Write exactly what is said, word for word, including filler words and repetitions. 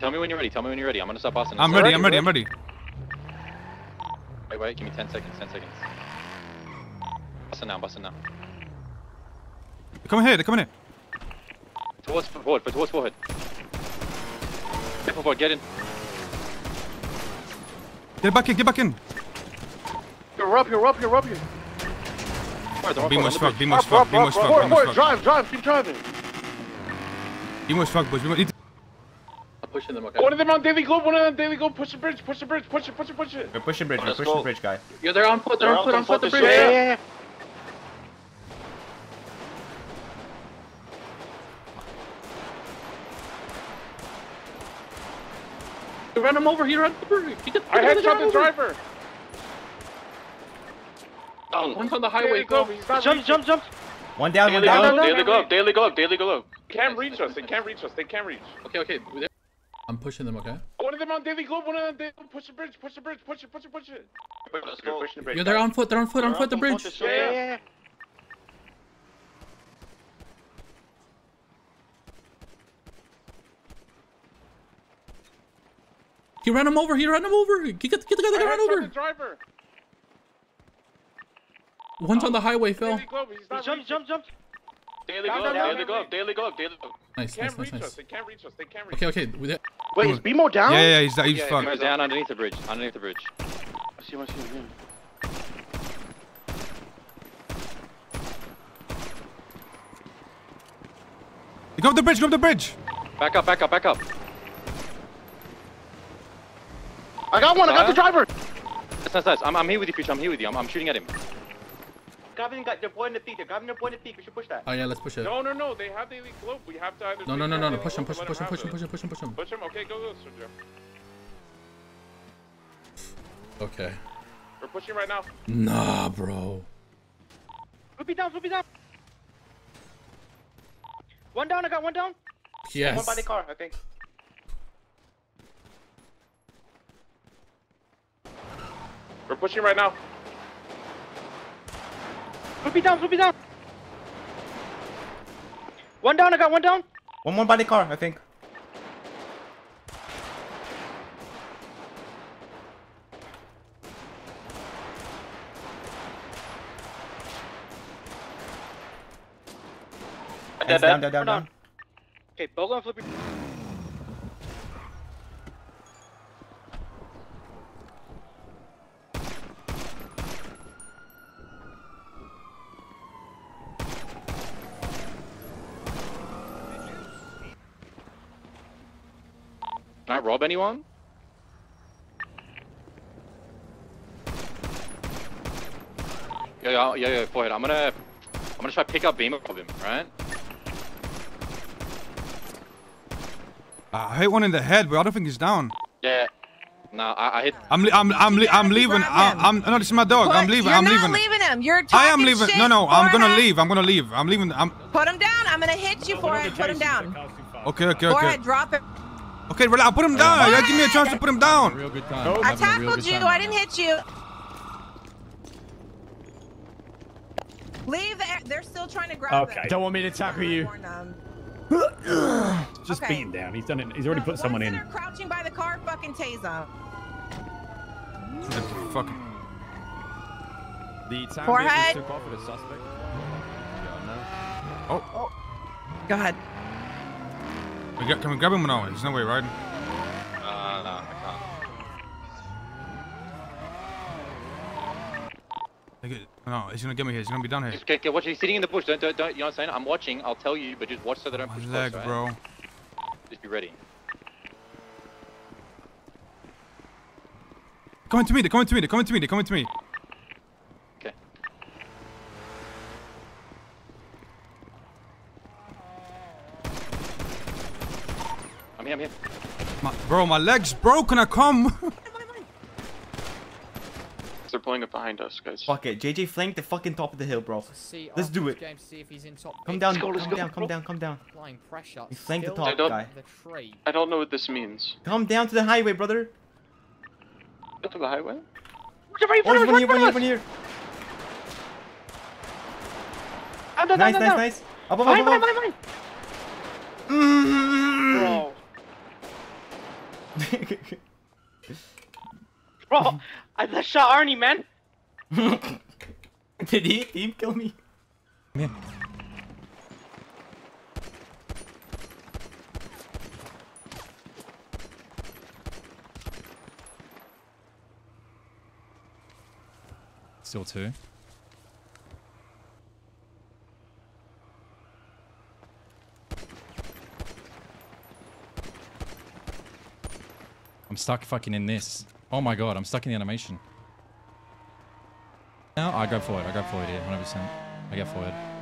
Tell me when you're ready. Tell me when you're ready. I'm gonna stop bossing. I'm ready. I'm ready. I'm ready. Wait, wait. Give me ten seconds. Ten seconds. Busting now. Busting now. They're coming here. They're coming here. Towards forward. Towards forward. Get forward. Get in. Get back in. Get back in. You're up. You're up. You're up. You're. Be more struck. Be more struck. Be more struck. More drive. Drive. Keep driving. Be more struck, boys. Pushing them, okay. One of them on daily globe, one of them daily globe, push the bridge, push the bridge, push it, push it, push it. We're pushing bridge, we're pushing go. Bridge, guy. Yeah, they're on foot, they're, they're on foot, on foot, the bridge. Yeah, yeah, yeah. You ran him over, he ran over. He did, I headshot the driver. Oh, one's on the highway, go. Jump, jump, jump. One down, one down. Daily globe, daily globe, daily globe. Can't reach us, they can't reach us, they can't reach. Okay, okay. I'm pushing them, okay? One of them on Daily Globe, one of them, they push the bridge, push the bridge, push it, push it, push it. Let's go. Pushing the bridge. Yeah, they're on foot, they're on foot, they're on foot, the bridge. Yeah, yeah, yeah. He ran him over, he ran him over. Get, get the guy that ran over. The driver. One's on the highway, Phil. Jump, jump, jump. Daily go, daily go, daily go, daily go. Nice, nice, nice, nice. They can't reach us, they can't reach us. Okay, okay. Wait, is B M O down? Yeah, yeah, he's, he's yeah, fucked. He's down underneath the bridge, underneath the bridge. I see him, I see him. Go up the bridge, go up the bridge! Back up, back up, back up. I got one, I got the driver! Nice, nice, nice. I'm, I'm here with you, Future, I'm here with you. I'm, I'm shooting at him. Grabbing their point at the peak, they're grabbing their point at the peak, we should push that. Oh yeah, let's push it. No, no, no, they have the elite globe, we have to either... No, no, no, no, no, push him, push him, push him, push him, push him, push him, push him. Push him, okay, go, go, Sergio. Okay. We're pushing right now. Nah, bro. Loopy down, loopy down. One down, I got one down. Yes. One by the car, I think. We're pushing right now. Loopy down, loopy down. One down, I got one down. One more by the car, I think. Down, down, down, down, down. Okay, Bogo and Flippy. Can I rob anyone? Yo, yo, yo, yo, forehead. I'm gonna, I'm gonna try to pick up Beamer of him, right? I hit one in the head, but I don't think he's down. Yeah. Nah, I, I hit. I'm, li I'm, I'm, li I'm leaving. I'm, I'm, no, this is my dog. Put, I'm leaving. I'm leaving. You're not leaving him. You're talking I am leaving. Shit, no, no, I'm gonna him. leave. I'm gonna leave. I'm leaving. I'm. Put him down. I'm gonna hit you for it. Put him down. Okay, okay, okay. Forehead, drop it. Okay, relax. I'll put him down. Y'all give me a chance to put him down. Real good time. I tackled you. I didn't hit you. Leave. The They're still trying to grab him. Okay. Don't want me to tackle you. Just okay. Beat him down. He's done it. He's already no, put someone in. Crouching by the car. Fucking taser. Fucking. The Forehead. Took off with a suspect. Oh. Oh. Go ahead. We got, can we grab him or no? There's no way, right? Uh, no, I can't. No, he's gonna get me here. He's gonna be down here. Just get, get, watch. He's sitting in the bush. Don't, don't, don't. You know what I'm saying? I'm watching. I'll tell you, but just watch so that I don't push leg, close, bro. Right? Just be ready. Coming to me. They're coming to me. They're coming to me. They're coming to me. I'm here. My, bro, my leg's broken. I come. They're pulling up behind us, guys. Fuck it. J J flanked the fucking top of the hill, bro. Let's do it. Come down, come down, come down, come down. You flanked the top, guy. I don't know what this means. Come down to the highway, brother. Down to the highway? Orange, one here, one here, one here. Nice, nice, nice. Up, up, up, up. Mmm. Bro, I just shot Arnie, man. Did he team kill me? Man. Still two. I'm stuck fucking in this. Oh my god, I'm stuck in the animation. Now I go forward, I go forward here, one hundred percent. I go forward.